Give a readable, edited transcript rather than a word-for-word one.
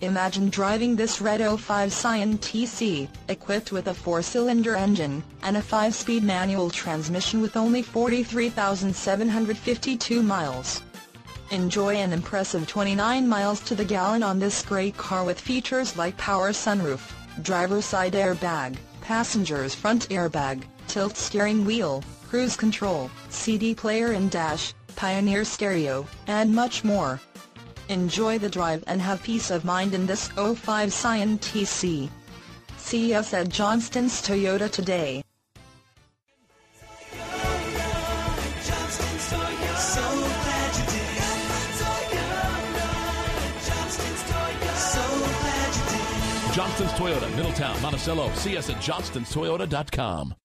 Imagine driving this red 05 Scion TC, equipped with a 4-cylinder engine, and a 5-speed manual transmission with only 43,752 miles. Enjoy an impressive 29 miles to the gallon on this great car with features like power sunroof, driver's side airbag, passenger's front airbag, tilt steering wheel, cruise control, CD player and dash, Pioneer stereo, and much more. Enjoy the drive and have peace of mind in this 05 Scion TC. See us at Johnstons Toyota today. Johnstons Toyota, Middletown, Monticello. See us at johnstonstoyota.com.